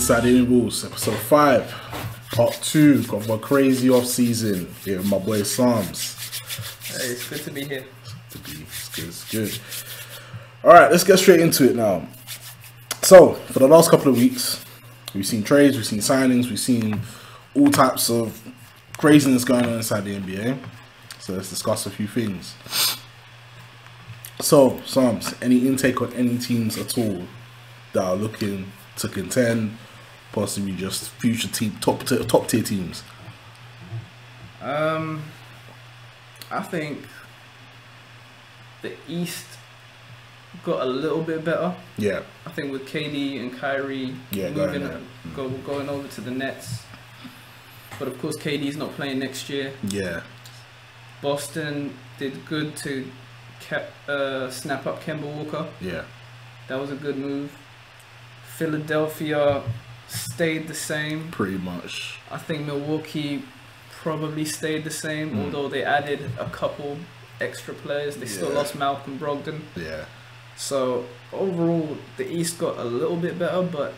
Inside Any Rules, episode 5, part 2 of my crazy off season here with my boy Psalms. Hey, it's good to be here. It's good. All right, let's get straight into it now. So, for the last couple of weeks, we've seen trades, we've seen signings, we've seen all types of craziness going on inside the NBA. So let's discuss a few things. So, Psalms, any intake on any teams at all that are looking to contend, possibly just future team top tier teams? I think the East got a little bit better. Yeah, I think with KD and Kyrie going over to the Nets, but of course KD's not playing next year. Yeah, Boston did good to snap up Kemba Walker. Yeah, that was a good move. Philadelphia stayed the same. Pretty much. I think Milwaukee probably stayed the same, although they added a couple extra players. They still lost Malcolm Brogdon. Yeah. So overall, the East got a little bit better, but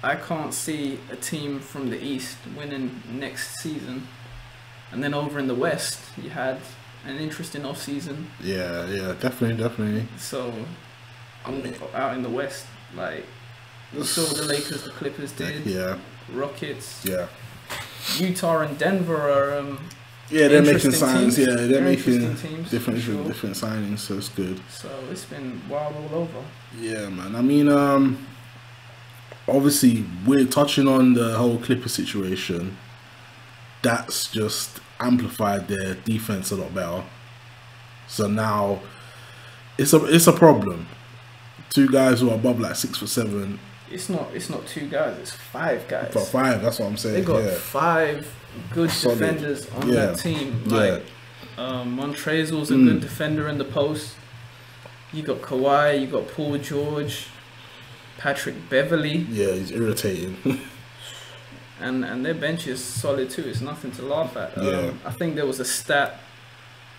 I can't see a team from the East winning next season. And then over in the West, you had an interesting off-season. Yeah, yeah, definitely. So I'm going to go out in the West, like... We saw the Lakers, the Clippers did. Yeah. Rockets. Yeah. Utah and Denver are. Yeah, they're making signs. Teams. Yeah, they're making teams, different signings. So it's good. So it's been wild all over. Yeah, man. I mean, obviously we're touching on the whole Clipper situation. That's just amplified their defense a lot better. So now, it's a problem. Two guys who are above like 6'7". It's not two guys. It's five guys. For five, that's what I'm saying. They got five good defenders on that team. Like Montrezl's a good defender in the post. You got Kawhi. You got Paul George, Patrick Beverly. Yeah, he's irritating. and their bench is solid too. It's nothing to laugh at. I think there was a stat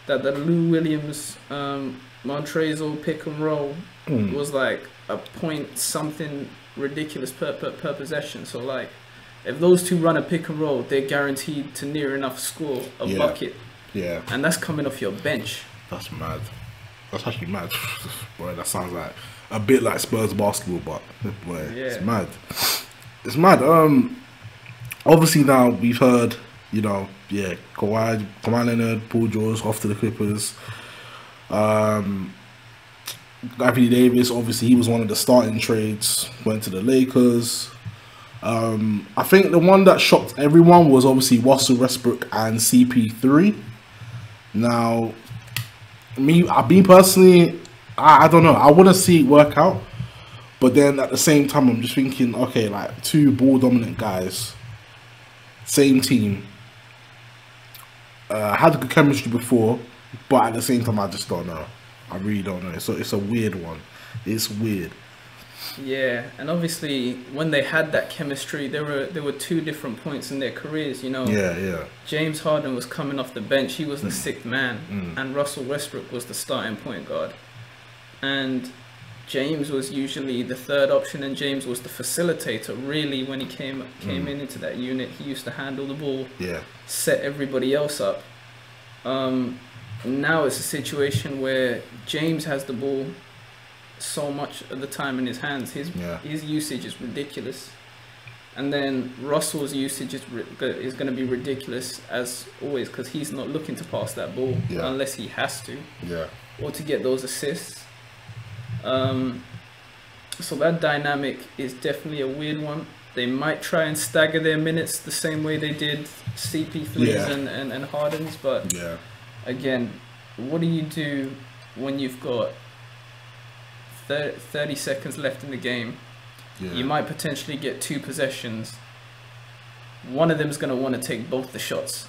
that the Lou Williams Montrezl pick and roll was like a point something ridiculous per possession. So like, if those two run a pick and roll, they're guaranteed to near enough score a bucket. Yeah, and that's coming off your bench. That's mad. That's actually mad. Boy, that sounds like a bit like Spurs basketball, but boy, it's mad. It's mad. Obviously now we've heard, you know, Kawhi Leonard, Paul George off to the Clippers. Anthony Davis, obviously he was one of the starting trades, went to the Lakers. I think the one that shocked everyone was obviously Russell Westbrook and CP3. Now, me personally, I don't know. I want to see it work out, but then at the same time, I'm just thinking, okay, like two ball dominant guys, same team, had good chemistry before. But at the same time, I just don't know. I really don't know. So it's a weird one. It's weird. Yeah, and obviously when they had that chemistry, there were two different points in their careers. You know. Yeah, yeah. James Harden was coming off the bench. He was the sixth man, and Russell Westbrook was the starting point guard. And James was usually the third option, and James was the facilitator. Really, when he came into that unit, he used to handle the ball. Yeah. Set everybody else up. Now it's a situation where James has the ball so much of the time in his hands. His usage is ridiculous, and then Russell's usage is going to be ridiculous as always, because he's not looking to pass that ball unless he has to, or to get those assists. So that dynamic is definitely a weird one. They might try and stagger their minutes the same way they did CP3's and Harden's, but again, what do you do when you've got 30 seconds left in the game? You might potentially get two possessions. One of them is going to want to take both the shots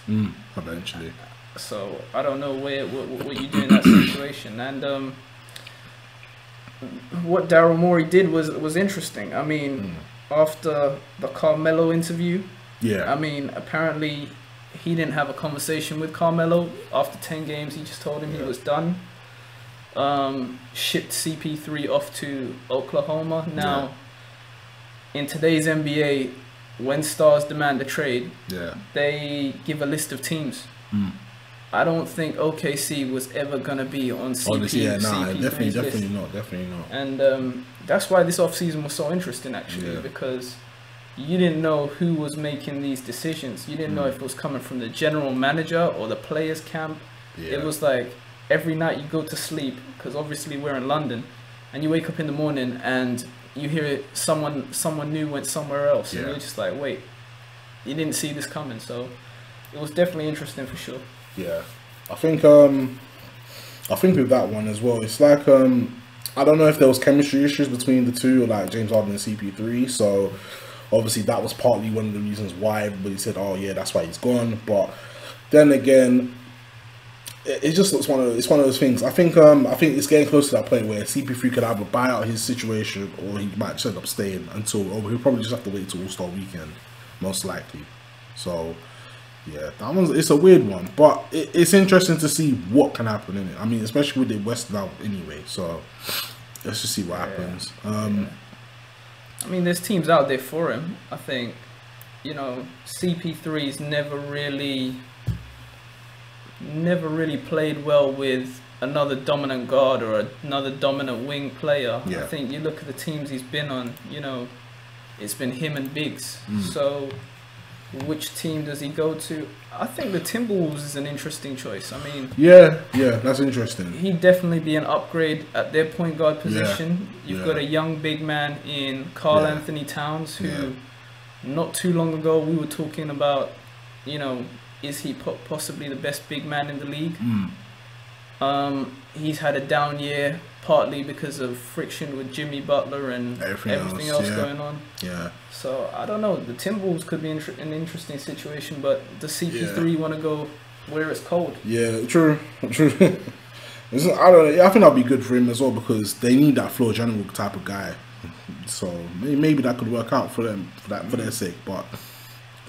eventually. So I don't know what you do in that situation. And what Daryl Morey did was interesting. I mean, after the Carmelo interview, I mean, apparently he didn't have a conversation with Carmelo. After 10 games, he just told him he was done. Shipped CP3 off to Oklahoma. Now, in today's NBA, when stars demand a trade, they give a list of teams. I don't think OKC was ever gonna be on CP3's Honestly, yeah, nah, definitely not. And that's why this offseason was so interesting, actually, because you didn't know who was making these decisions. You didn't know if it was coming from the general manager or the players' camp. It was like every night you go to sleep, because obviously we're in London, and you wake up in the morning and you hear someone new went somewhere else, and you're just like, wait, you didn't see this coming. So it was definitely interesting for sure. Yeah, I think with that one as well, it's like I don't know if there was chemistry issues between the two, or like James Harden and CP3. So obviously that was partly one of the reasons why everybody said, oh yeah, that's why he's gone. But then again, it just looks one of those things. I think it's getting close to that point where CP3 could either buy out his situation, or he might just end up staying until, or he'll probably just have to wait till All-Star Weekend, most likely. So yeah, that one's, it's a weird one, but it's interesting to see what can happen in it. I mean, especially with the West now anyway, so let's just see what happens. I mean, there's teams out there for him. I think, you know, CP3's never really played well with another dominant guard or another dominant wing player. I think you look at the teams he's been on, you know, it's been him and Biggs. So which team does he go to? I think the Timberwolves is an interesting choice. I mean, yeah, that's interesting. He'd definitely be an upgrade at their point guard position. You've got a young big man in Karl Anthony Towns, who not too long ago we were talking about, you know, is he possibly the best big man in the league? He's had a down year, partly because of friction with Jimmy Butler and everything else going on. So I don't know. The Timberwolves could be an interesting situation, but does CP3 want to go where it's cold? Yeah, true. I think that'd be good for him as well, because they need that floor general type of guy. So maybe that could work out for them for their sake. But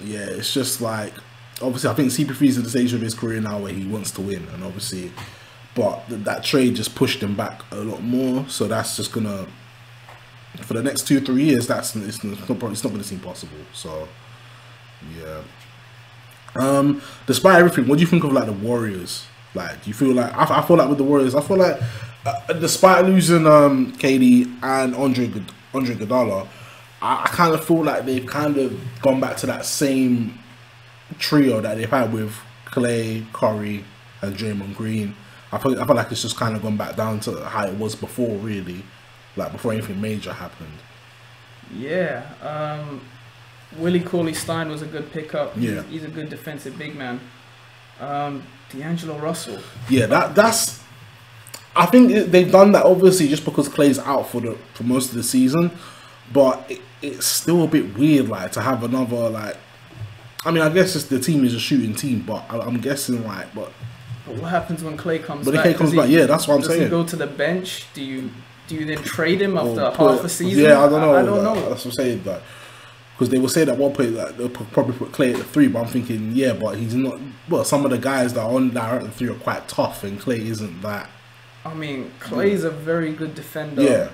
yeah, it's just like, obviously I think CP3 is at the stage of his career now where he wants to win, and obviously. But that trade just pushed him back a lot more. So that's just gonna, for the next 2-3 years, it's not gonna seem possible. So yeah. Despite everything, what do you think of like the Warriors? Like, do you feel like I feel like with the Warriors, I feel like despite losing KD and Andre Iguodala, I kind of feel like they've kind of gone back to that same trio that they've had with Klay, Curry, and Draymond Green. I feel like it's just kind of gone back down to how it was before, really, like before anything major happened. Yeah, Willie Cauley-Stein was a good pickup. Yeah, he's a good defensive big man. D'Angelo Russell. Yeah, that's. I think they've done that obviously just because Klay's out for most of the season, but it's still a bit weird, like, to have another, like. I mean, I guess the team is a shooting team, but I'm guessing like, but. But what happens when Klay comes back? When Klay comes back, yeah, that's what I'm saying. Does he go to the bench? Do you then trade him after half a season? Yeah, I don't know. That's what I'm saying. Like, because they will say that one point that they'll probably put Klay at the three, but I'm thinking, yeah, but he's not. Well, some of the guys that are on direct and three are quite tough, and Klay isn't that. I mean, Klay's a very good defender. Yeah,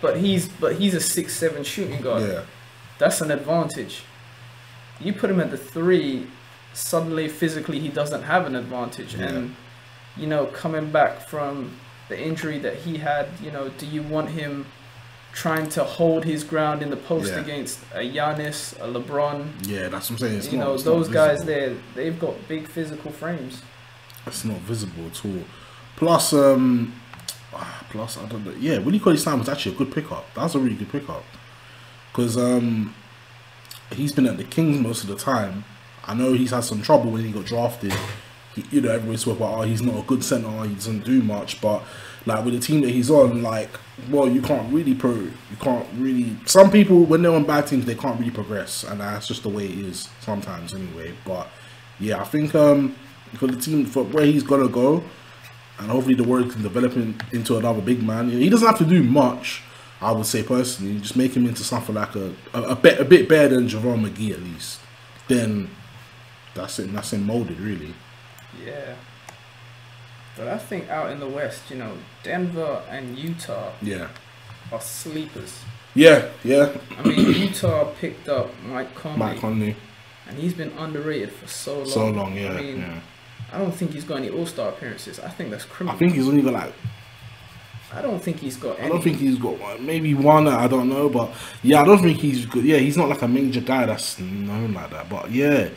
but he's a 6'7" shooting guard. Yeah, that's an advantage. You put him at the three. Suddenly physically he doesn't have an advantage, and you know, coming back from the injury that he had, you know, do you want him trying to hold his ground in the post against a Giannis, a LeBron? Yeah, that's what I'm saying. Those guys, they've got big physical frames. It's not visible at all. Plus, I don't know. Yeah, Willie Cauley-Stein was actually a good pickup. That was a really good pickup, because he's been at the Kings most of the time. I know he's had some trouble when he got drafted. You know, everyone's talking about, oh, he's not a good centre, he doesn't do much. But like with the team that he's on, like, well, you can't really. Some people, when they're on bad teams, they can't really progress, and that's just the way it is sometimes, anyway. But yeah, I think for the team, for where he's gonna go, and hopefully the Warriors can develop him into another big man. He doesn't have to do much, I would say personally. Just make him into something like a bit better than JaVale McGee, at least. Then. That's it molded, really. Yeah. But I think out in the West, you know, Denver and Utah are sleepers. Yeah, yeah. I mean, Utah picked up Mike Conley. Mike Conley. And he's been underrated for so long. So long, yeah. I mean, yeah. I don't think he's got any All-Star appearances. I think that's criminal. I think he's only got like... I don't think he's got any. I don't think he's got one. Maybe one, I don't know. But yeah, I don't think he's good. Yeah, he's not like a major guy that's known like that. But yeah.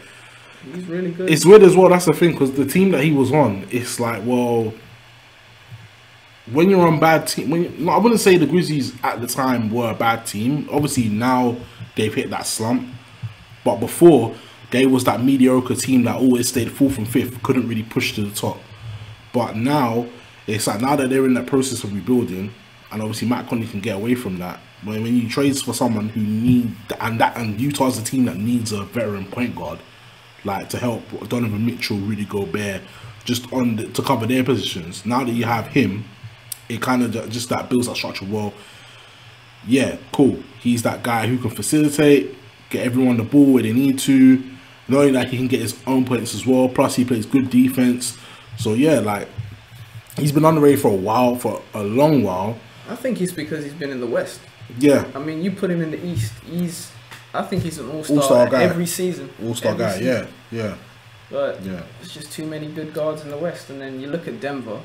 He's really good. It's weird as well. That's the thing. Because the team that he was on, it's like, well... When you're on bad team, no, I wouldn't say the Grizzlies at the time were a bad team. Obviously now they've hit that slump, but before they was that mediocre team that always stayed fourth and fifth, couldn't really push to the top. But now it's like now that they're in that process of rebuilding, and obviously Matt Conley can get away from that. When you trade for someone who need and Utah's a team that needs a veteran point guard, like to help Donovan Mitchell really go bare, just on to cover their positions. Now that you have him. It kind of just that builds that structure. Well, yeah, cool. He's that guy who can facilitate, get everyone the ball where they need to, knowing that he can get his own points as well. Plus, he plays good defense. So, yeah, like, he's been underrated for a while, for a long while. I think it's because he's been in the West. Yeah. I mean, you put him in the East, I think he's an all-star guy every season. All-star guy, yeah, yeah. But yeah, it's just too many good guards in the West. And then you look at Denver.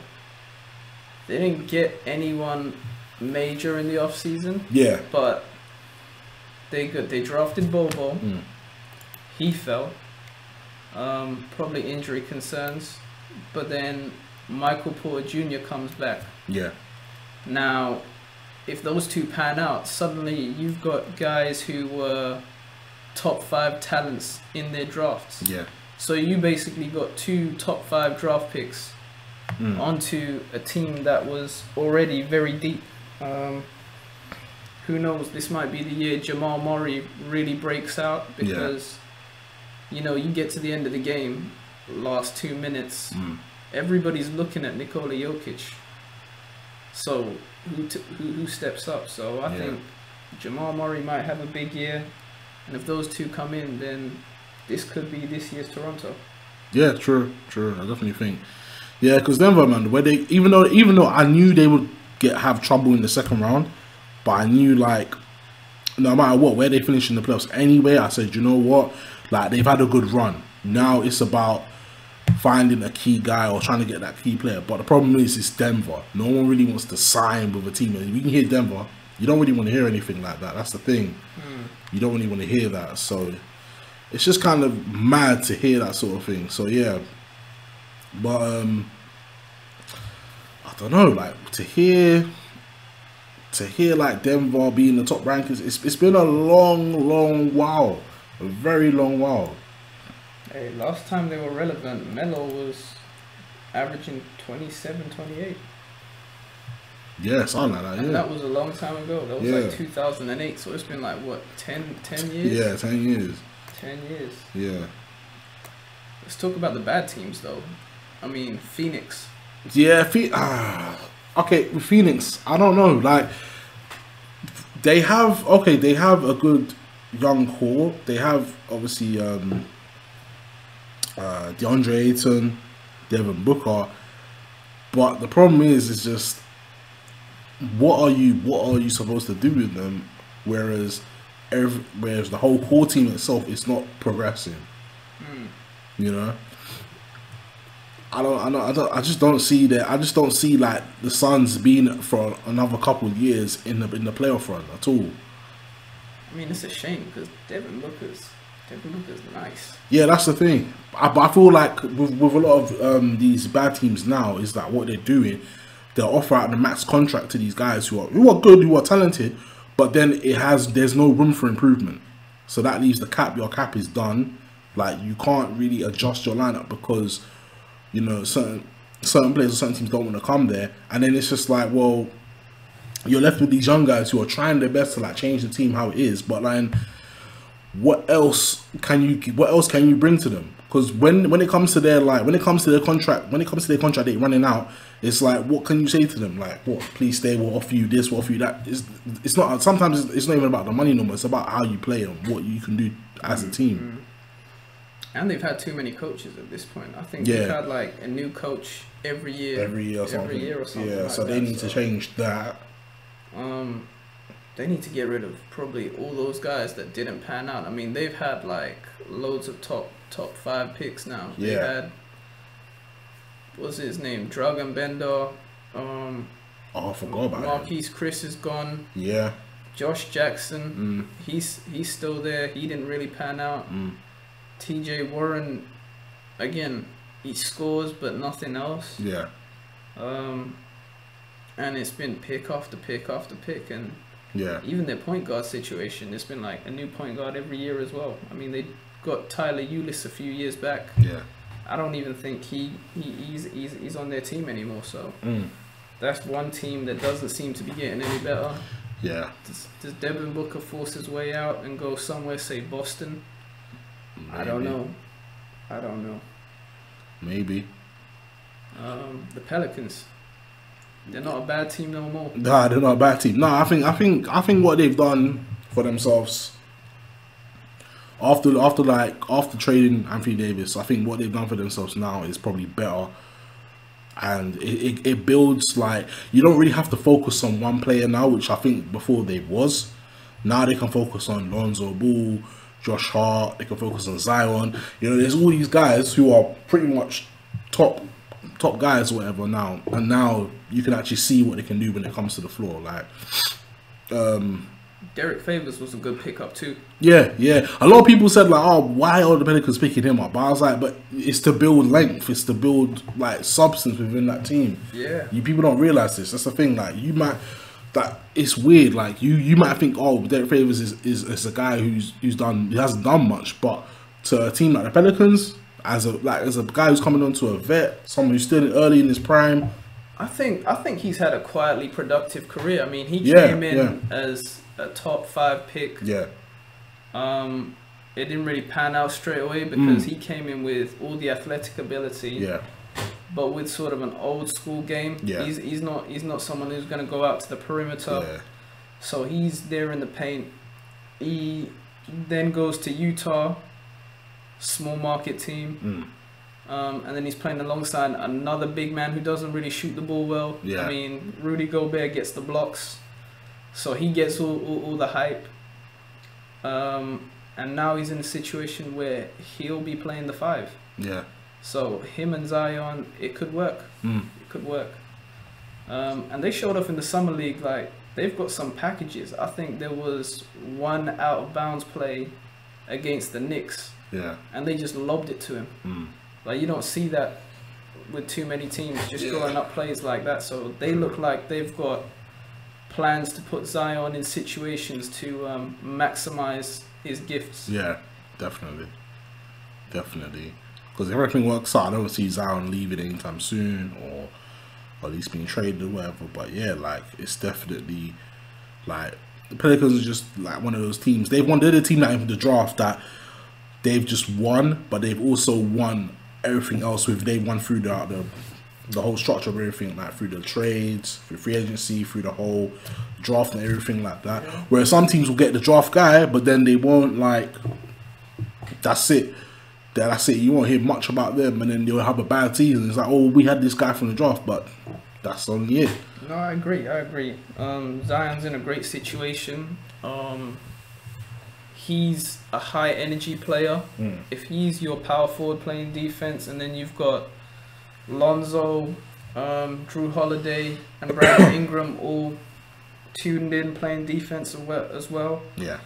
They didn't get anyone major in the offseason. Yeah. But they drafted Bobo. Mm. He fell. Probably injury concerns. But then Michael Porter Jr. comes back. Yeah. Now, if those two pan out, suddenly you've got guys who were top 5 talents in their drafts. Yeah. So you basically got 2 top 5 draft picks. Mm. Onto a team that was already very deep. Who knows, this might be the year Jamal Murray really breaks out, because you know, you get to the end of the game, last 2 minutes, everybody's looking at Nikola Jokic, so who steps up? So I think Jamal Murray might have a big year, and if those two come in, then this could be this year's Toronto. Yeah, true, true. I definitely think. Yeah, because Denver, man, where they even though I knew they would have trouble in the second round, but I knew, like, no matter what, where they finish in the playoffs anyway, I said, you know what, like, they've had a good run. Now it's about finding a key guy or trying to get that key player. But the problem is, it's Denver. No one really wants to sign with a team. If you can hear Denver, you don't really want to hear anything like that. That's the thing. Mm. You don't really want to hear that. So it's just kind of mad to hear that sort of thing. So yeah. But I don't know, like, to hear like Denver being the top rankers, it's been a long while, a very long while. Hey, last time they were relevant, Melo was averaging 27, 28. Yeah, something like that. And that was a long time ago. That was like 2008. So it's been like what, 10 years? Yeah, 10 years. 10 years. Yeah. Let's talk about the bad teams, though. I mean, Phoenix. Yeah, okay, Phoenix. I don't know. Like, they have a good young core. They have obviously DeAndre Ayton, Devin Booker. But the problem is just what are you supposed to do with them? Whereas the whole core team itself is not progressing. Mm. You know, I just don't see that. I just don't see, like, the Suns being for another couple of years in the playoff run at all. I mean, it's a shame because Devin Booker's nice. Yeah, that's the thing. But I feel like with a lot of these bad teams now is that what they're doing, they offer out the max contract to these guys who are good, who are talented, but then there's no room for improvement. So that leaves the cap. Your cap is done. Like, you can't really adjust your lineup because, you know, certain players or certain teams don't want to come there. And then it's just like, well, you're left with these young guys who are trying their best to, like, change the team how it is. But, like, what else can you bring to them? Because when it comes to their, like, when it comes to their contract they're running out, it's like, what can you say to them? Like, what? Please stay. We'll offer you this. We'll offer you that. It's not. Sometimes it's not even about the money number. It's about how you play and what you can do as a team. Mm-hmm. And they've had too many coaches at this point. I think they've had, like, a new coach every year or something. Yeah, like so they need to change that. they need to get rid of probably all those guys that didn't pan out. I mean, they've had like loads of top 5 picks now. Yeah. They had, what's his name, Dragan Bender. Oh, I forgot about Marquise Chris is gone. Yeah. Josh Jackson, he's still there. He didn't really pan out. T.J. Warren, again, he scores but nothing else. Yeah. And it's been pick after pick after pick, and yeah, even their point guard situation, it's been like a new point guard every year as well. I mean, they got Tyler Ulis a few years back. Yeah. I don't even think he's on their team anymore. So that's one team that doesn't seem to be getting any better. Yeah. Does Devin Booker force his way out and go somewhere, say Boston? Maybe. I don't know. Maybe. The Pelicans. They're not a bad team no more. Nah, they're not a bad team. Nah, I think what they've done for themselves after trading Anthony Davis, I think what they've done for themselves now is probably better. And it builds, like, you don't really have to focus on one player now, which I think before they was. Now they can focus on Lonzo Ball, Josh Hart. They can focus on Zion. You know, there's all these guys who are pretty much top guys or whatever now. And now you can actually see what they can do when it comes to the floor. Like, Derek Favors was a good pickup too. Yeah, yeah. A lot of people said, like, oh, why are the Pelicans picking him up? But I was like, but it's to build length. It's to build, like, substance within that team. Yeah. You people don't realise this. That's the thing. Like, you might... that it's weird. Like, you might think, oh, Derek Favors is a guy who hasn't done much. But to a team like the Pelicans, as a guy who's coming onto a vet, someone who's still early in his prime, I think he's had a quietly productive career. I mean, he came in as a top 5 pick. Yeah. It didn't really pan out straight away because he came in with all the athletic ability. Yeah. But with sort of an old school game. Yeah. He's not someone who's going to go out to the perimeter. Yeah. So he's there in the paint. He then goes to Utah, small market team. And then he's playing alongside another big man who doesn't really shoot the ball well. Yeah. I mean, Rudy Gobert gets the blocks, so he gets all the hype. And now he's in a situation where he'll be playing the 5. Yeah. So him and Zion, it could work. It could work. And they showed off in the summer league. Like, they've got some packages. I think there was one out of bounds play against the Knicks. Yeah. And they just lobbed it to him. Like, you don't see that with too many teams just drawing up plays like that. So they look like they've got plans to put Zion in situations to maximize his gifts. Yeah, definitely, definitely. Because if everything works out, I don't see Zion leaving anytime soon, or at least being traded or whatever. But yeah, like, it's definitely, like, the Pelicans are just like one of those teams. They're the team that in the draft that they've just won, but they've also won everything else. With they won through the whole structure of everything, like through the trades, through free agency, through the whole draft and everything like that. Whereas some teams will get the draft guy, but then they won't, like, that's it. That's it. You won't hear much about them, and then they'll have a bad season. It's like, oh, we had this guy from the draft, but that's only it. No, I agree. I agree. Zion's in a great situation. He's a high energy player. If he's your power forward playing defense, and then you've got Lonzo, Drew Holiday, and Brandon Ingram all tuned in playing defense as well. Yeah.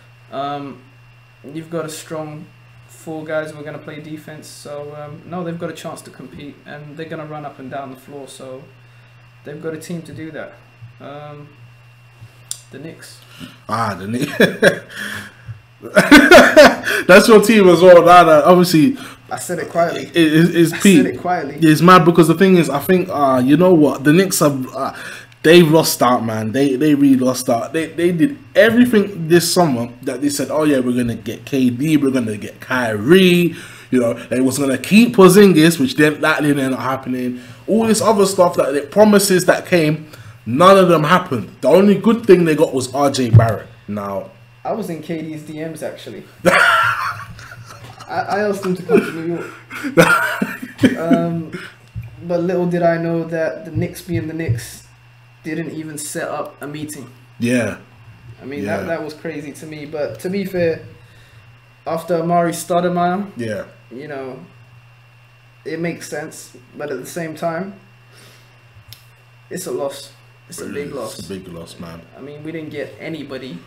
You've got a strong 4 guys who are going to play defense. So no, they've got a chance to compete, and they're going to run up and down the floor. So they've got a team to do that. The Knicks. Ah, the Knicks. That's your team as well. That obviously, I said it quietly. It's mad, because the thing is, I think you know what, the Knicks have they've lost out, man. They really lost out. They did everything this summer that they said, oh yeah, we're gonna get KD, we're gonna get Kyrie. You know, they was gonna keep Porzingis, which that didn't end up happening. All this other stuff that it promises that came, none of them happened. The only good thing they got was RJ Barrett. Now, I was in KD's DMs actually. I asked him to come to New York. But little did I know that the Knicks being the Knicks didn't even set up a meeting. Yeah. I mean, that was crazy to me. But to be fair, after Amari Stoudemire, you know, it makes sense. But at the same time, it's a loss. It's a big loss. It's a big loss, man. I mean, we didn't get anybody.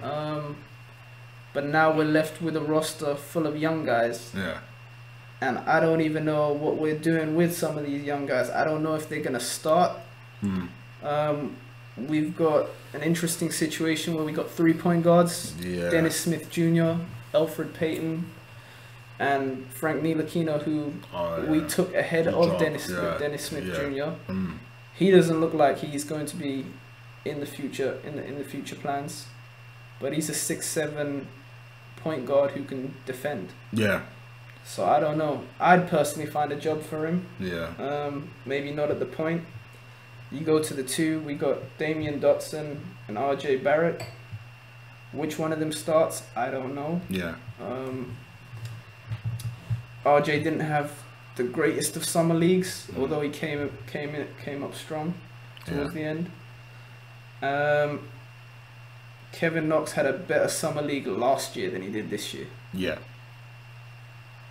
But now we're left with a roster full of young guys. Yeah. And I don't even know what we're doing with some of these young guys. I don't know if they're going to start. We've got an interesting situation where we got 3 point guards. Dennis Smith Jr., Elfrid Payton, and Frank Ntilikina, who we took ahead of Dennis Smith Jr. He doesn't look like he's going to be in the future in the future plans, but he's a 6'7" point guard who can defend. Yeah. So I don't know. I'd personally find a job for him. Yeah. Maybe not at the point. You go to the two. We got Damian Dotson and RJ Barrett. Which one of them starts? I don't know. Yeah. RJ didn't have the greatest of summer leagues, although he came up strong towards the end. Kevin Knox had a better summer league last year than he did this year. Yeah.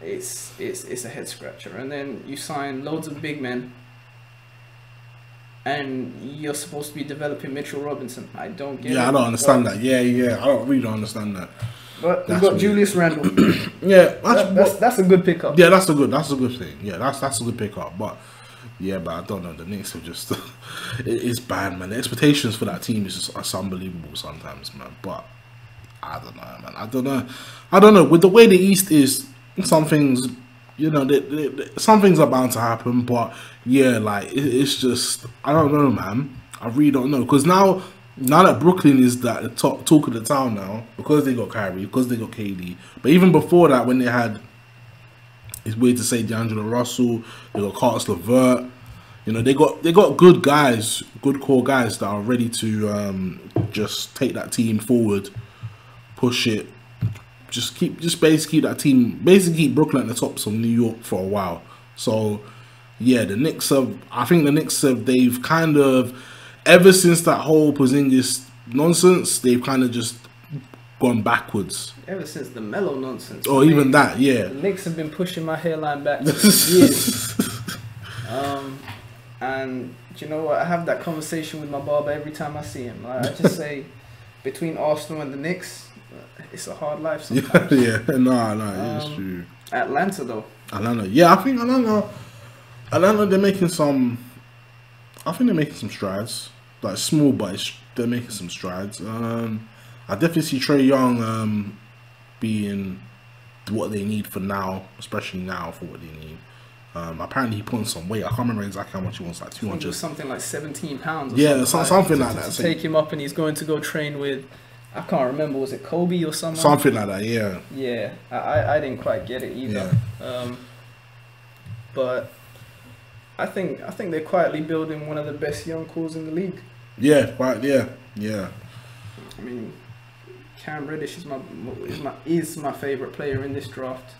It's a head scratcher. And then you sign loads of big men, and you're supposed to be developing Mitchell Robinson. I don't get it. Yeah, I don't understand that. Yeah. I really don't understand that. But we've got Julius Randle. That's a good pickup. Yeah, that's a good thing. Yeah, that's a good pickup. But yeah, I don't know. The Knicks are just it's bad, man. The expectations for that team is just unbelievable sometimes, man. But I don't know, man. I don't know. With the way the East is, some things, you know, some things are bound to happen. But yeah, like it's just, I don't know, man. I really don't know, because now that Brooklyn is the top talk of the town now, because they got Kyrie, because they got KD. But even before that, when they had, it's weird to say, D'Angelo Russell, they got Caris LeVert. You know, they got good guys, good core guys that are ready to just take that team forward, push it, just basically keep that team, basically keep Brooklyn at the tops of New York for a while. So yeah, the Knicks have, I think the Knicks have, they've kind of, ever since that whole Porzingis nonsense, they've kind of just gone backwards. Ever since the Melo nonsense. Or even that, yeah. The Knicks have been pushing my hairline back for years. And do you know what? I have that conversation with my barber every time I see him. Like, I just say, between Arsenal and the Knicks, it's a hard life sometimes. No, it's true. Atlanta, though. Atlanta, yeah, I think Atlanta, they're making some... I think they're making some strides, like small, but they're making some strides. I definitely see Trae Young being what they need for now, especially now for what they need. Apparently he put on some weight. I can't remember exactly how much he wants, like 200, something like 17 pounds. Or yeah, something like that. So take him up, and he's going to go train with, I can't remember, was it Kobe or someone? Something like that. Yeah. Yeah, I didn't quite get it either. Yeah. But I think they're quietly building one of the best young cores in the league. Yeah, right. Yeah. I mean, Cam Reddish is my favorite player in this draft.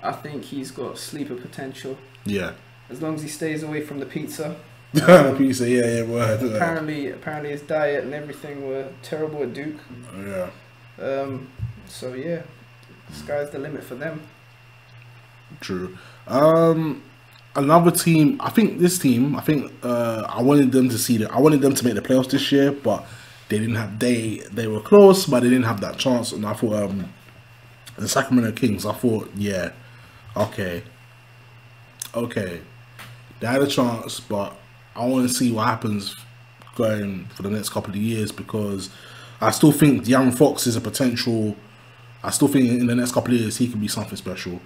I think he's got sleeper potential. Yeah. As long as he stays away from the pizza. Pizza, yeah, word. Apparently, his diet and everything were terrible at Duke. Yeah. So yeah, sky's the limit for them. True. Another team, I wanted them to make the playoffs this year, but they didn't have, they were close, but they didn't have that chance. And I thought the Sacramento Kings, I thought, yeah, okay, they had a chance, but I want to see what happens going for the next couple of years, because I still think De'Aaron Fox is a potential. I still think in the next couple of years he can be something special.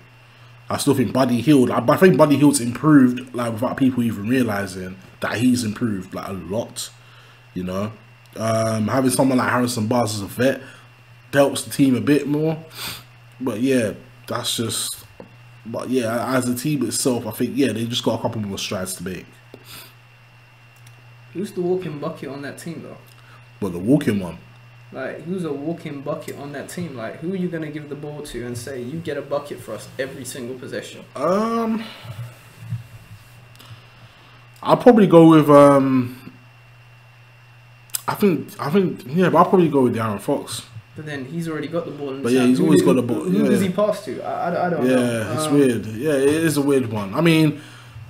I still think Buddy Hield, I think Buddy Hield's improved, like, without people even realising that he's improved, like, a lot, you know. Having someone like Harrison Barnes as a vet helps the team a bit more. But yeah, that's just, but yeah, as a team itself, I think, yeah, they just got a couple more strides to make. Who's the walking bucket on that team, though? Well, the walking one. Like, who's a walking bucket on that team? Like, who are you going to give the ball to and say, you get a bucket for us every single possession? I'll probably go with... I think, yeah, but I'll probably go with De'Aaron Fox. But then he's already got the ball. But yeah, he's always got the ball. Who does he pass to? I don't know. Yeah, it's weird. Yeah, it is a weird one. I mean,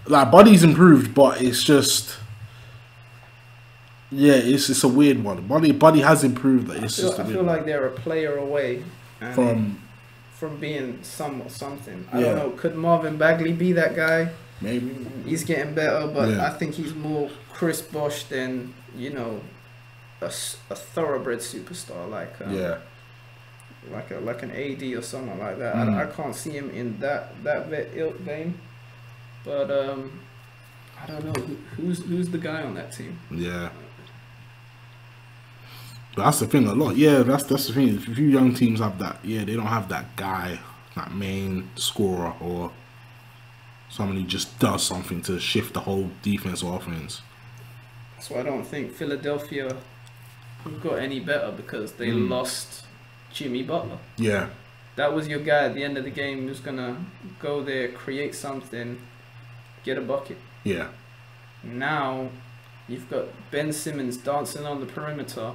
like, Buddy's improved, but it's just... Yeah, it's a weird one. Buddy has improved. I feel like they're a player away from being something. I don't know. Could Marvin Bagley be that guy? Maybe. He's getting better, but I think he's more Chris Bosh than, you know, a thoroughbred superstar like an AD or someone like that. I can't see him in that ilk vein, but I don't know who's the guy on that team. Yeah. That's the thing, a lot. Yeah, that's the thing. A few young teams have that. Yeah, they don't have that guy, that main scorer, or someone who just does something to shift the whole defense or offense. So I don't think Philadelphia got any better because they lost Jimmy Butler. Yeah, that was your guy at the end of the game who's gonna go there, create something, get a bucket. Yeah. Now you've got Ben Simmons dancing on the perimeter.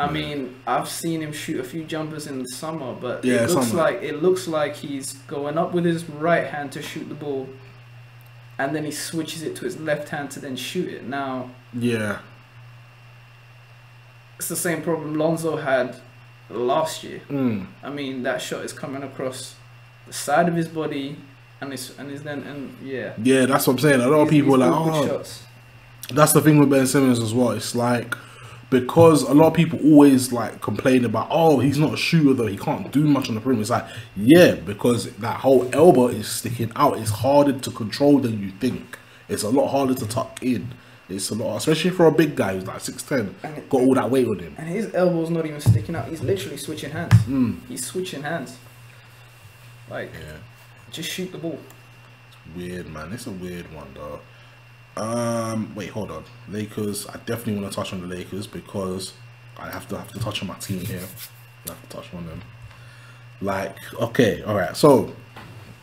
I mean, I've seen him shoot a few jumpers in the summer, but it looks like he's going up with his right hand to shoot the ball, and then he switches it to his left hand to then shoot it. Now, yeah, it's the same problem Lonzo had last year. I mean, that shot is coming across the side of his body, and that's what I'm saying. A lot of people are like, oh, that's the thing with Ben Simmons as well. It's like, because a lot of people always like complain about, oh, he's not a shooter though, he can't do much on the perimeter. It's like, yeah, because that whole elbow is sticking out. It's harder to control than you think. It's a lot harder to tuck in. It's a lot, especially for a big guy who's like 6'10", got all that weight on him. And his elbow's not even sticking out. He's literally switching hands. He's switching hands. Like, yeah. Just shoot the ball. It's weird, man. It's a weird one, though. Wait, hold on. Lakers. I definitely want to touch on the Lakers because I have to touch on my team here. I have to touch on them. Like, okay, all right. So,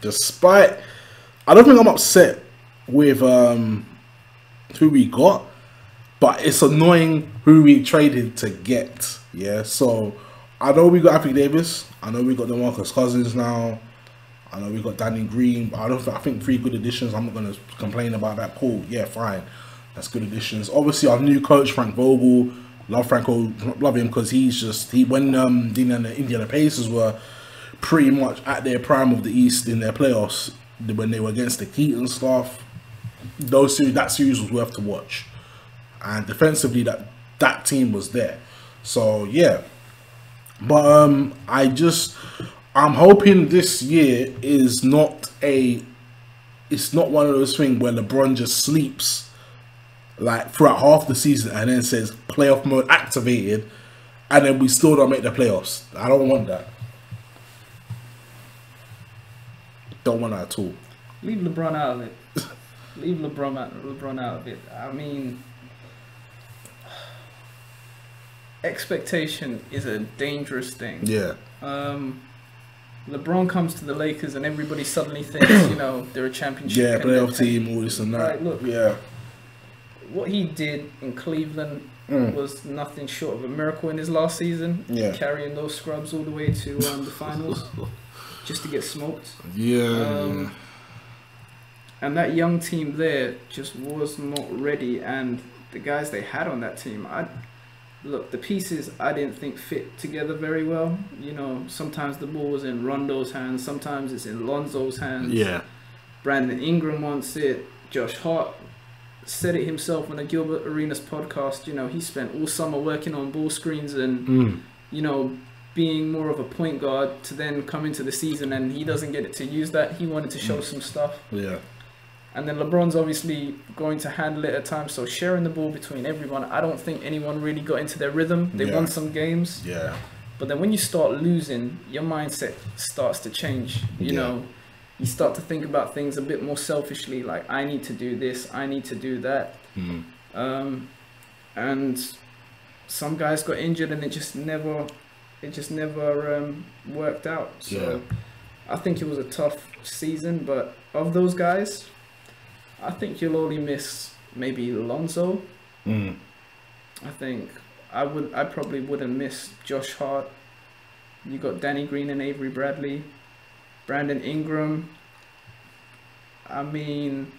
despite, I don't think I'm upset with who we got, but it's annoying who we traded to get. Yeah. So I know we got Anthony Davis. I know we got DeMarcus Cousins now. I know we got Danny Green. I think three good additions. I'm not going to complain about that. Cool, yeah, fine. That's good additions. Obviously, our new coach Frank Vogel. Love him because he's just when the Indiana Pacers were pretty much at their prime of the East in their playoffs when they were against the Heat and stuff. That series was worth to watch, and defensively that team was there. So yeah, but I'm hoping this year is not it's not one of those things where LeBron just sleeps like throughout half the season and then says playoff mode activated, and then we still don't make the playoffs. I don't want that. Don't want that at all. Leave LeBron out of it. Leave LeBron out of it. I mean, expectation is a dangerous thing. Yeah. LeBron comes to the Lakers and everybody suddenly thinks, you know, they're a championship. Yeah, playoff team, all this and that. Right, look, yeah. What he did in Cleveland was nothing short of a miracle in his last season. Yeah. Carrying those scrubs all the way to the finals just to get smoked. Yeah, yeah. And that young team there just was not ready. And the guys they had on that team, Look, the pieces I didn't think fit together very well. You know, sometimes the ball was in Rondo's hands, sometimes it's in Lonzo's hands. Yeah. Brandon Ingram wants it. Josh Hart said it himself on the Gilbert Arenas podcast. You know, he spent all summer working on ball screens and, you know, being more of a point guard to then come into the season and he doesn't get it to use that. He wanted to show some stuff. Yeah. And then LeBron's obviously going to handle it at times, so sharing the ball between everyone, I don't think anyone really got into their rhythm. They won some games. Yeah. But then when you start losing, your mindset starts to change. You know, you start to think about things a bit more selfishly, like, I need to do this, I need to do that. And some guys got injured and it just never worked out. So I think it was a tough season, but of those guys, I think you'll only miss maybe Lonzo I think I probably would have missed Josh Hart. You got Danny Green and Avery Bradley, Brandon Ingram. I mean,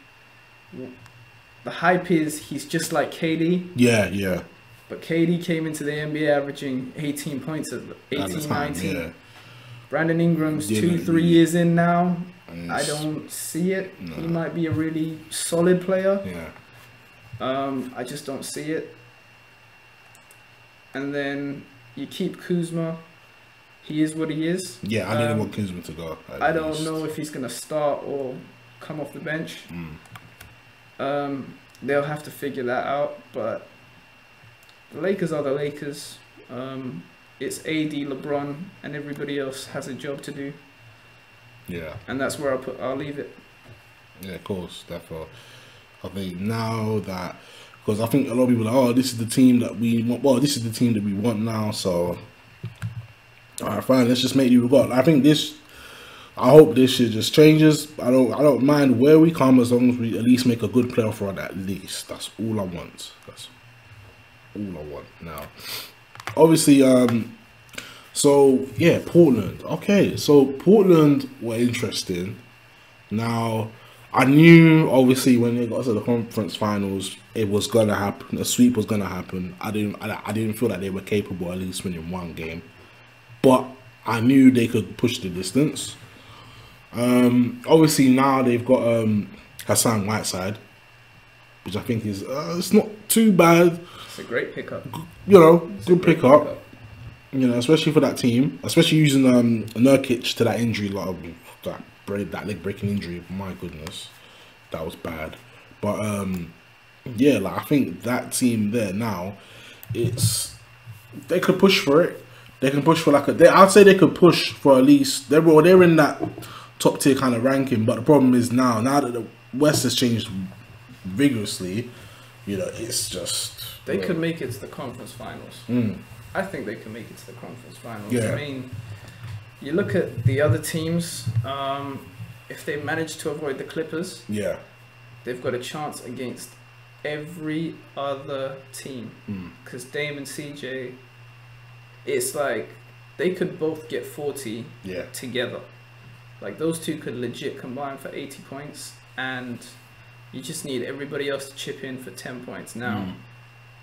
the hype is he's just like KD. Yeah, yeah. But KD came into the NBA averaging 18 points at 18, 19. Yeah. Brandon Ingram's two, three years in now. I don't see it. No. He might be a really solid player. Yeah. I just don't see it. And then you keep Kuzma. He is what he is. Yeah, I didn't want Kuzma to go. I don't know if he's going to start or come off the bench. They'll have to figure that out. But the Lakers are the Lakers. It's AD, LeBron, and everybody else has a job to do. Yeah. And that's where I'll leave it. Yeah, of course. Therefore, I think now that... Because I think a lot of people are like, oh, this is the team that we want. Well, this is the team that we want now. So, all right, fine. Let's just make do with what. I think this... I hope this shit just changes. I don't mind where we come as long as we at least make a good playoff run at least. That's all I want. That's all I want now. Obviously, so yeah, Portland. Okay, so Portland were interesting. Now, I knew obviously when they got to the conference finals, it was gonna happen. A sweep was gonna happen. I didn't feel like they were capable at least winning one game, but I knew they could push the distance. Obviously now they've got Hassan Whiteside, which I think is it's not too bad. It's a great pickup. You know, good pickup. You know, especially for that team, especially using Nurkic to that injury, that leg breaking injury. My goodness, that was bad. But yeah, I think that team there now, they could push for it. They can push for I'd say they could push for at least they're in that top tier kind of ranking. But the problem is now that the West has changed vigorously, you know, it's just they could make it to the conference finals. I think they can make it to the conference finals. Yeah. I mean, you look at the other teams. If they manage to avoid the Clippers, yeah, they've got a chance against every other team because Dame and CJ. It's like they could both get 40 together. Like those two could legit combine for 80 points, and you just need everybody else to chip in for 10 points. Now,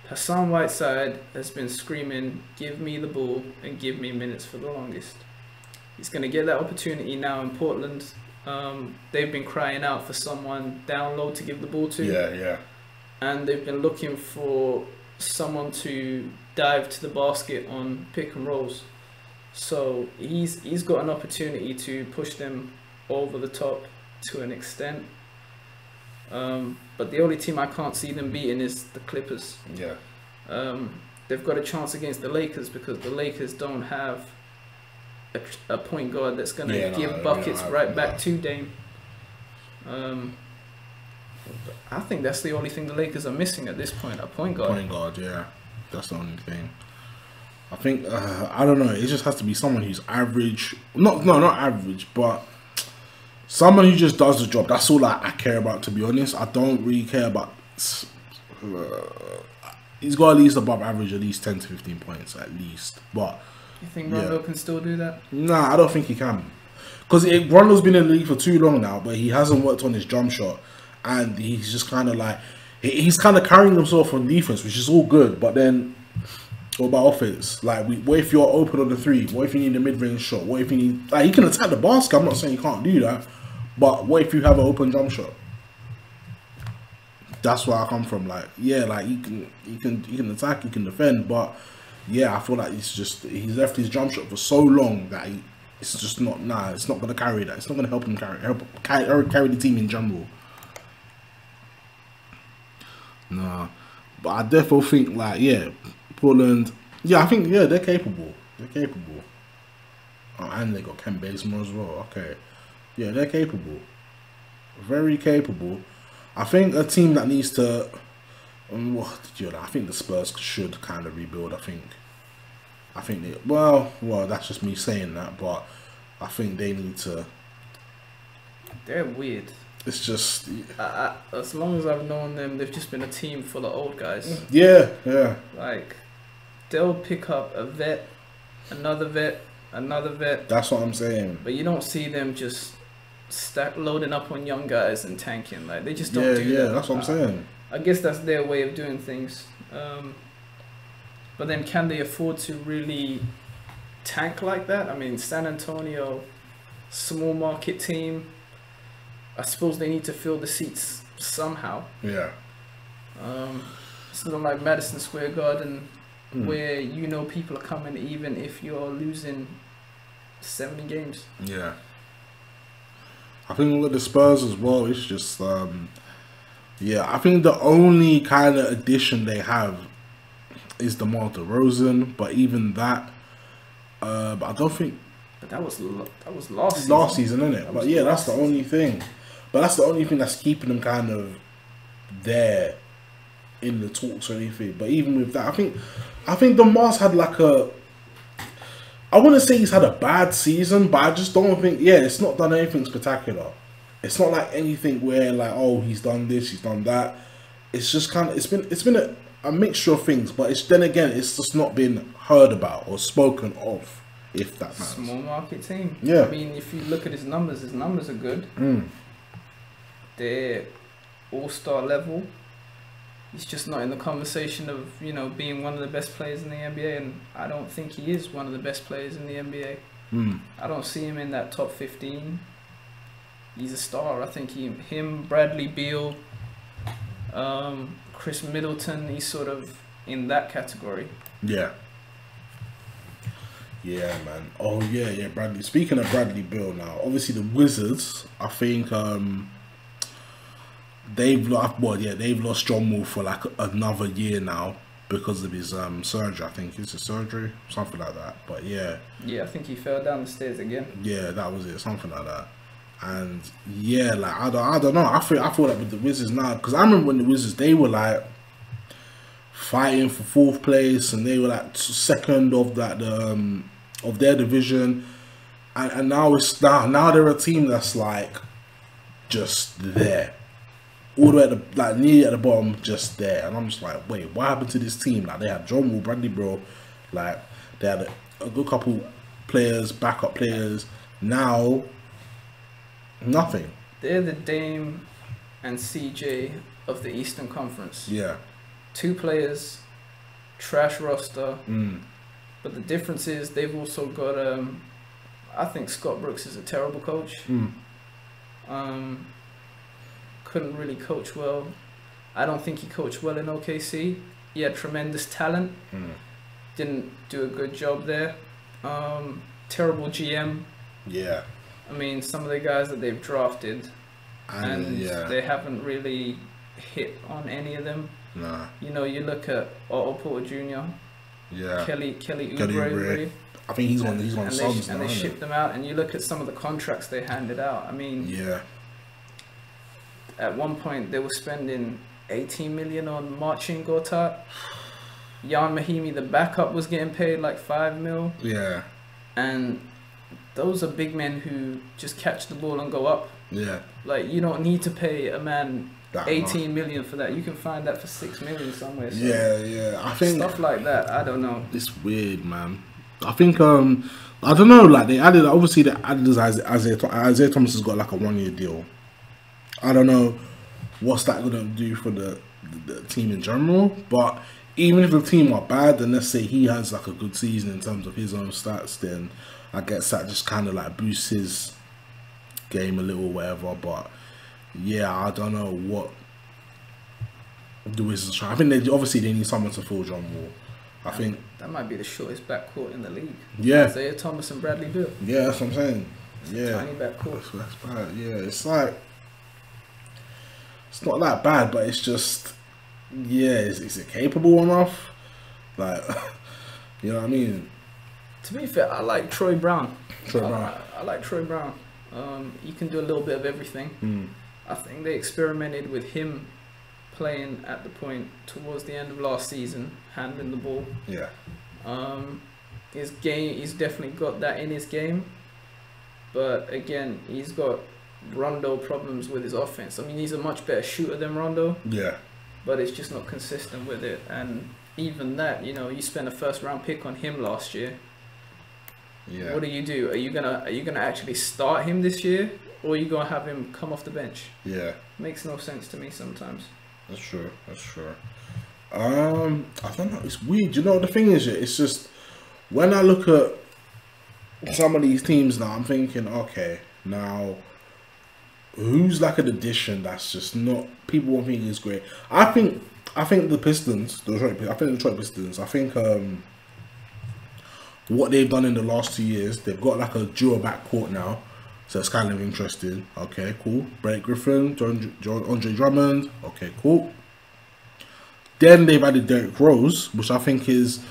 Hassan Whiteside has been screaming, give me the ball and give me minutes for the longest. He's going to get that opportunity now in Portland. They've been crying out for someone down low to give the ball to. Yeah, yeah. And they've been looking for someone to dive to the basket on pick and rolls, so he's got an opportunity to push them over the top to an extent. But the only team I can't see them beating is the Clippers. Yeah. They've got a chance against the Lakers because the Lakers don't have a point guard that's going to give buckets right back to Dame. I think that's the only thing the Lakers are missing at this point, a point guard. Point guard, yeah. That's the only thing. I think, I don't know, it just has to be someone who's average. Not average, but someone who just does the job. That's all I care about, to be honest. I don't really care about... he's got at least above average, at least 10 to 15 points, at least. But you think Rondo can still do that? Nah, I don't think he can. Because Rondo's been in the league for too long now, but he hasn't worked on his jump shot. And he's just kind of like... He's kind of carrying himself on defense, which is all good. But then, what about offense? Like, what if you're open on the three? What if you need a mid-range shot? What if you need... Like, he can attack the basket. I'm not saying he can't do that. But what if you have an open jump shot? That's where I come from. Like, yeah, like, he can attack, he can defend. But, yeah, I feel like he's just... He's left his jump shot for so long that it's just not... Nah, it's not going to carry that. It's not going to help him carry the team in general. Nah, but I definitely think Portland. Yeah, I think they're capable. They're capable. Oh, and they got Kemba as well. Okay, yeah, they're capable. Very capable. I think a team that needs to. I think the Spurs should kind of rebuild. I think they. Well, that's just me saying that, but I think they need to. They're weird. It's just... as long as I've known them, they've just been a team full of old guys. Yeah, yeah. Like, they'll pick up a vet, another vet, another vet. That's what I'm saying. But you don't see them just stack loading up on young guys and tanking. Like, they just don't do that. Yeah, that's what I'm saying. I guess that's their way of doing things. But then can they afford to really tank like that? I mean, San Antonio, small market team. I suppose they need to fill the seats somehow. Yeah. It's not like Madison Square Garden where, you know, people are coming even if you're losing 70 games. Yeah. I think with the Spurs as well, it's just, yeah, I think the only kind of addition they have is DeMar DeRozan, but even that, I don't think... But that was last season. Last season, isn't it? That but yeah, that's the only thing. But that's the only thing that's keeping them kind of there in the talks or anything. But even with that, I think DeMar's had like a... I wouldn't say he's had a bad season, but I just don't think... Yeah, it's not done anything spectacular. It's not like anything where like, oh, he's done this, he's done that. It's just kind of... It's been a mixture of things, but it's then again, it's just not been heard about or spoken of, if that matters. Small market team. Yeah. I mean, if you look at his numbers are good. They're all-star level. He's just not in the conversation of, you know, being one of the best players in the NBA, and I don't think he is one of the best players in the NBA. I don't see him in that top 15. He's a star. I think him, Bradley Beal, Chris Middleton, he's sort of in that category. Yeah. Yeah, man. Oh, yeah, yeah, Bradley. Speaking of Bradley Beal now, obviously the Wizards, I think they've lost John Wall for like another year now because of his surgery. I think it's a surgery, something like that. But yeah. Yeah, I think he fell down the stairs again. Yeah, that was it, something like that. And yeah, like I don't know. I feel like with the Wizards now, because I remember when the Wizards, they were like fighting for fourth place, and they were like second of that of their division, and now they're a team that's like just there, all the way at the, like nearly at the bottom, just there. And I'm just like, wait, what happened to this team? Like they had John Wall, Bradley Beal, like they had a good couple players, backup players. Now. Nothing. They're the Dame and CJ of the Eastern Conference. Yeah. Two players, trash roster. But the difference is they've also got, I think Scott Brooks is a terrible coach. Couldn't really coach well. I don't think he coached well in OKC. He had tremendous talent. Didn't do a good job there. Terrible GM. Yeah. I mean, some of the guys that they've drafted, and they haven't really hit on any of them. Nah. You know, you look at Otto Porter Jr. Yeah. Kelly Oubre. I think he's one. He's one. And they shipped them out. And you look at some of the contracts they handed out. I mean. Yeah. At one point, they were spending 18 million on Marcin Gortat. Jan Mahimi, the backup, was getting paid like 5 mil. Yeah. And. Those are big men who just catch the ball and go up. Yeah. Like, you don't need to pay a man that 18 million for that. You can find that for 6 million somewhere. So yeah, yeah. I think stuff like that, I don't know. It's weird, man. I think, I don't know, like, they added, obviously, they added Isaiah Thomas has got, like, a 1-year deal. I don't know what's that going to do for the team in general, but even if the team are bad, then let's say he has, like, a good season in terms of his own stats, then... I guess that just kind of like boosts his game a little, or whatever. But yeah, I don't know what the Wizards try. I think they obviously they need someone to fill John Wall. I think that might be the shortest backcourt in the league. Yeah, Isaiah Thomas and Bradley Beal. Yeah, that's what I'm saying. It's a tiny backcourt. That's bad. Yeah, it's like it's not that bad, but it's just is it capable enough? Like, you know what I mean. To be fair, I like Troy Brown. I like Troy Brown. He can do a little bit of everything. I think they experimented with him playing at the point towards the end of last season, handling the ball. Yeah. His game, he's definitely got that in his game. But again, he's got Rondo problems with his offense. I mean, he's a much better shooter than Rondo. Yeah. But it's just not consistent with it. And even that, you know, you spent a first round pick on him last year. Yeah. What do you do? Are you gonna actually start him this year, or are you gonna have him come off the bench? Yeah. Makes no sense to me sometimes. That's true. That's true. I don't know. It's weird. You know, the thing is, it's just when I look at some of these teams now, I'm thinking, okay, now who's like an addition that's just not people won't think is great. I think the Detroit Pistons. I think what they've done in the last 2 years, they've got like a duo backcourt now, so it's kind of interesting. Okay, cool. Blake Griffin, Andre Drummond. Okay, cool. Then they've added Derrick Rose, which I think is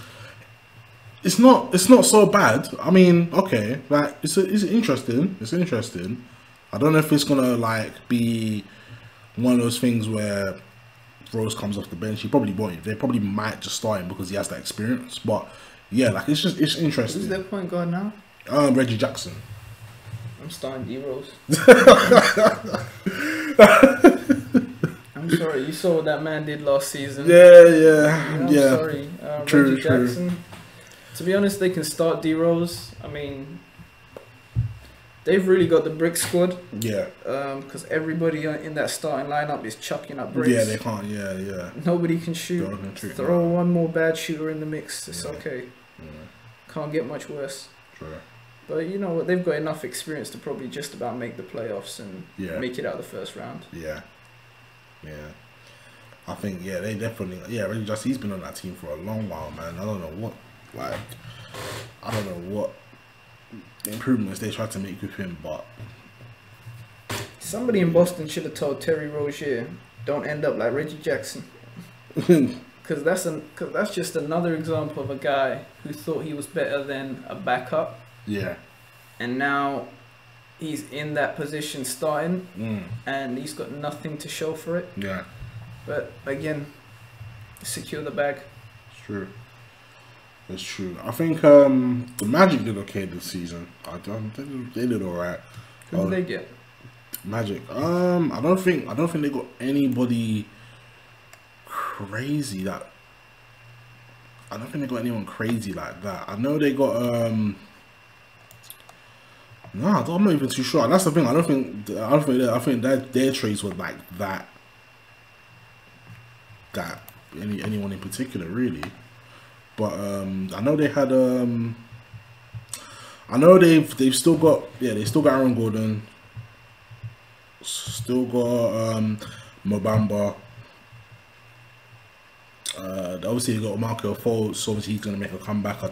it's not so bad. I mean, okay, like it's interesting. It's interesting. I don't know if it's gonna like be one of those things where Rose comes off the bench. He probably won't. They probably might just start him because he has that experience, but. Yeah, like it's interesting. Who's their point guard now? Reggie Jackson. I'm starting D-Rose. I'm sorry, you saw what that man did last season. Yeah. I'm sorry, Reggie Jackson. To be honest, they can start D-Rose. I mean, they've really got the brick squad. Yeah. Because everybody in that starting lineup is chucking up bricks. Yeah, they can't. Yeah. Nobody can shoot. Throw one more bad shooter in the mix. It's okay. Yeah. Can't get much worse. True. But you know what? They've got enough experience to probably just about make the playoffs and make it out of the first round. Yeah. I think they definitely Reggie Jackson, he's been on that team for a long while, man. I don't know what the improvements they tried to make with him, but somebody in Boston should have told Terry Rozier, don't end up like Reggie Jackson, because that's just another example of a guy who thought he was better than a backup, and now he's in that position starting, and he's got nothing to show for it. But again, secure the bag. It's true. I think the Magic did okay this season. They did all right. Who did they get? Magic. I don't think they got anybody crazy that. I don't think they got anyone crazy like that. I know they got I'm not even too sure. That's the thing. I think that their trades were like that. That anyone in particular really. But I know they had I know they've still got they still got Aaron Gordon, still got Mobamba. Obviously they got Marco Fultz, so obviously he's gonna make a comeback. I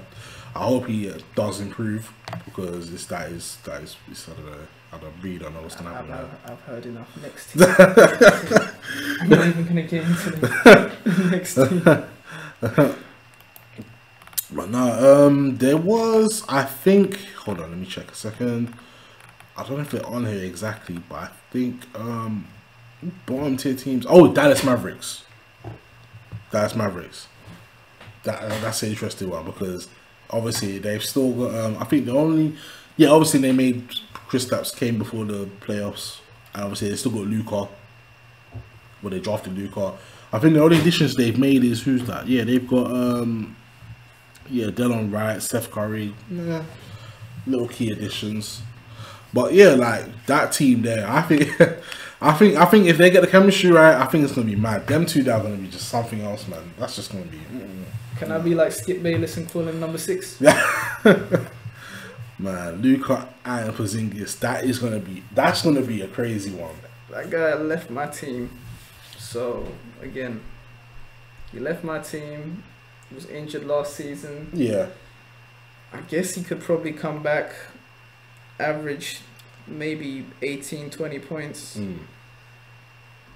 hope he does improve because that is it's I don't know what's gonna happen. I've heard enough. Next team. I'm not even gonna get into the next team. Right now, there was, I think, hold on, let me check a second. I don't know if they're on here exactly, but I think bottom tier teams. Oh, Dallas Mavericks. That's an interesting one because obviously they've still got. I think the only, obviously they made Kristaps came before the playoffs, and obviously they still got Luka. Well, they drafted Luka. I think the only additions they've made is who's that? Yeah, they've got. Delon Wright, Steph Curry, little key additions, but like that team there, I think if they get the chemistry right, I think it's gonna be mad. Them two, they're gonna be just something else, man. That's just gonna be. Can I be like Skip Bayless and call him number 6? Man, Luka and Porzingis, that's gonna be a crazy one. That guy left my team, so again, he left my team. Was injured last season. I guess he could probably come back, average maybe 18-20 points.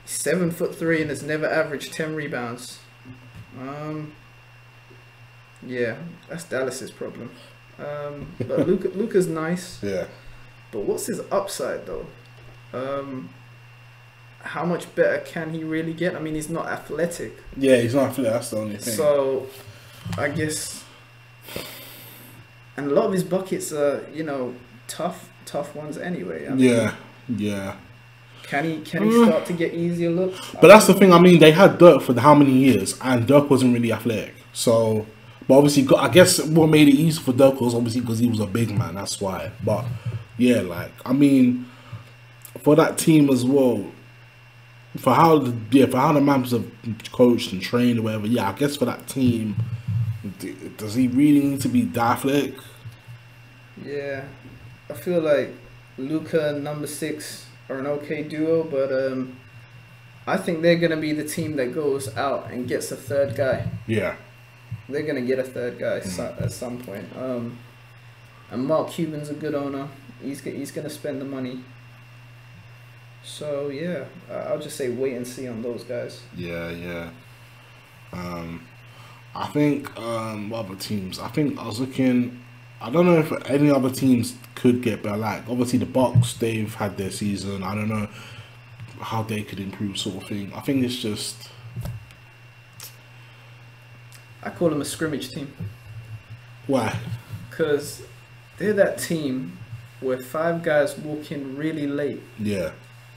7'3" and has never averaged 10 rebounds. That's Dallas's problem. But Luka's nice. But what's his upside though? How much better can he really get? I mean, he's not athletic. He's not athletic. That's the only thing. So, I guess, and a lot of his buckets are, tough ones anyway. I mean, Yeah. Can he start to get easier looks? But that's the thing. I mean, they had Dirk for how many years, and Dirk wasn't really athletic. So, but obviously, I guess what made it easy for Dirk was obviously because he was a big man. That's why. But yeah, like I mean, for that team as well, for how the Mavs have coached and trained or whatever. Yeah, I guess for that team, does he really need to be that athletic? Yeah, I feel like Luka and #6 are an okay duo, but I think they're going to be the team that goes out and gets a third guy. Yeah. They're going to get a third guy at some point. And Mark Cuban's a good owner. He's going to spend the money. So, yeah, I'll just say wait and see on those guys. Yeah, yeah. I think what other teams? I think I was looking... I don't know if any other teams could get better. Like, obviously, the Bucks, they've had their season. I don't know how they could improve, sort of thing. I think it's just... I call them a scrimmage team. Why? Because they're that team where 5 guys walk in really late. Yeah.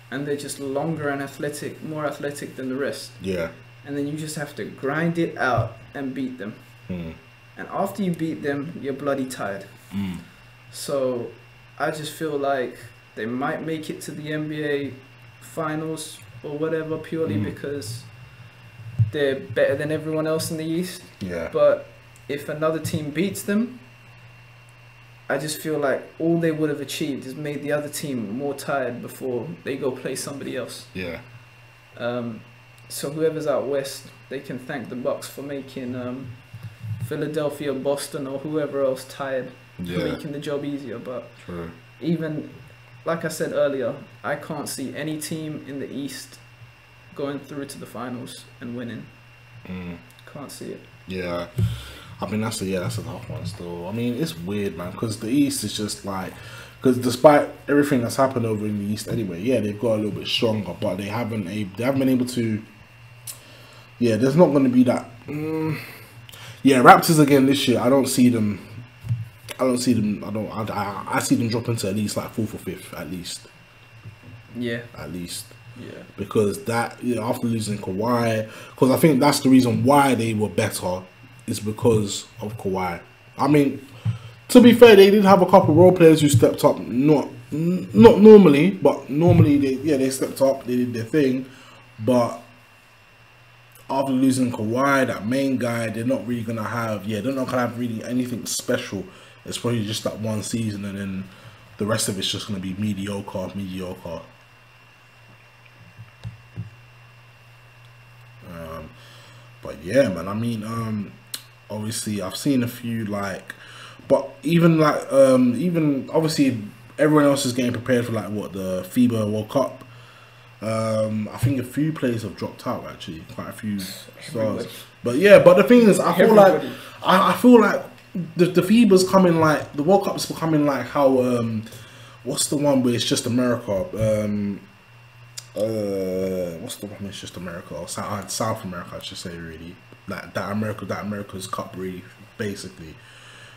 And they're just longer and athletic, more athletic than the rest. Yeah. And then you just have to grind it out and beat them. Mm. And after you beat them, you're bloody tired. Mm. So I just feel like they might make it to the NBA finals or whatever purely because they're better than everyone else in the East. Yeah. But if another team beats them, I just feel like all they would have achieved is made the other team more tired before they go play somebody else. Yeah. So whoever's out west, they can thank the Bucks for making... Philadelphia, Boston, or whoever else tired, making the job easier. But even, like I said earlier, I can't see any team in the East going through to the finals and winning. Can't see it. Yeah, I mean that's a tough one still. I mean it's weird, man, because the East is just like, because despite everything that's happened over in the East anyway, yeah, they've got a little bit stronger, but they haven't been able to. Yeah, there's not going to be that. Yeah, Raptors again this year. I see them dropping to at least like 4th or 5th, at least. Yeah. At least. Yeah. Because that, you know, after losing Kawhi, because I think that's the reason why they were better, is because of Kawhi. I mean, to be fair, they did have a couple of role players who stepped up. Not normally, but normally they stepped up. They did their thing, but. After losing Kawhi, that main guy, they're not gonna have really anything special. It's probably just that one season, and then the rest of it's just gonna be mediocre. But yeah, man. I mean, obviously I've seen a few like, but even like, even obviously everyone else is getting prepared for like what, the FIBA World Cup. I think a few players have dropped out, actually, quite a few stars. But yeah, but the thing is, I feel like the FIBA's coming like, the World Cup's becoming like how what's the one where it's just America? What's the one where it's just America or South America? I should say, really, like that America's Cup, really, basically,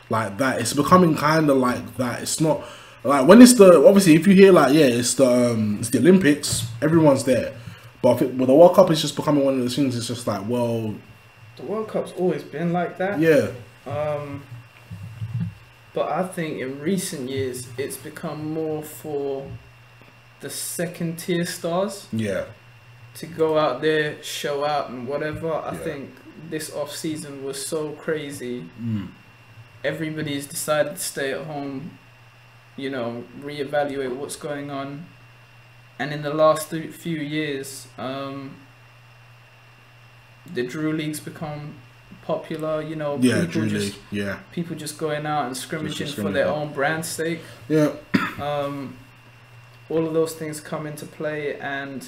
like that. It's becoming kind of like that. It's not. Like when it's the, obviously if you hear like, yeah, it's the Olympics, everyone's there, but the World Cup is just becoming one of those things. It's just like, well, the World Cup's always been like that. Yeah. But I think in recent years it's become more for the second tier stars. Yeah. To go out there, show out, and whatever. I think this off season was so crazy. Everybody's decided to stay at home. You know, reevaluate what's going on, and in the last few years, the Drew League's become popular. You know, people just going out and scrimmaging for their own brand's sake. Yeah, all of those things come into play, and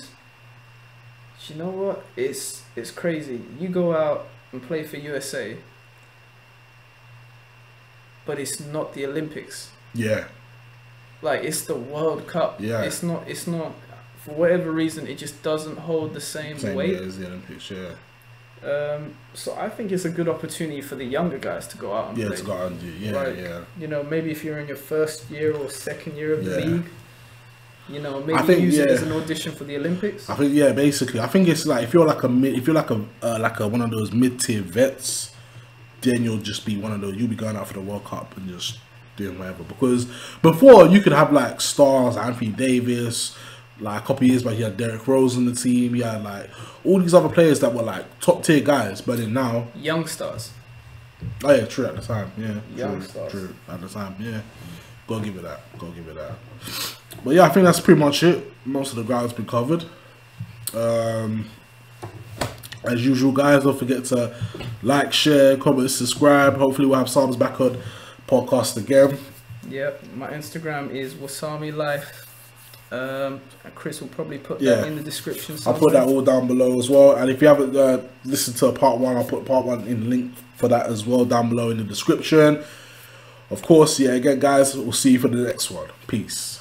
you know what? It's crazy. You go out and play for USA, but it's not the Olympics. Yeah. Like it's the World Cup. Yeah. It's not for whatever reason, it just doesn't hold the same weight as the Olympics. Yeah. So I think it's a good opportunity for the younger guys to go out and play. To go out and do. Yeah, like, yeah. You know, maybe if you're in your first year or second year of the league, You know, maybe use it as an audition for the Olympics. I think basically, I think it's like if you're like a mid, if you're like a one of those mid-tier vets, then you'll just be one of those. You'll be going out for the World Cup and just doing whatever. Because before you could have like stars, Anthony Davis. Like a couple of years back, you had Derek Rose on the team. You had like all these other players that were like top tier guys, but then now young stars. Oh yeah, true at the time. Yeah, young stars. True at the time. Yeah. Go give it that. Go give it that. But yeah, I think that's pretty much it. Most of the ground's been covered. As usual, guys, don't forget to like, share, comment, subscribe. Hopefully, we'll have Same's back on podcast again. Yep, my Instagram is Warsame Life. Chris will probably put that in the description. Somewhere. I'll put that all down below as well. And if you haven't listened to part one, I'll put part one in the link for that as well down below in the description. Of course, yeah, again, guys, we'll see you for the next one. Peace.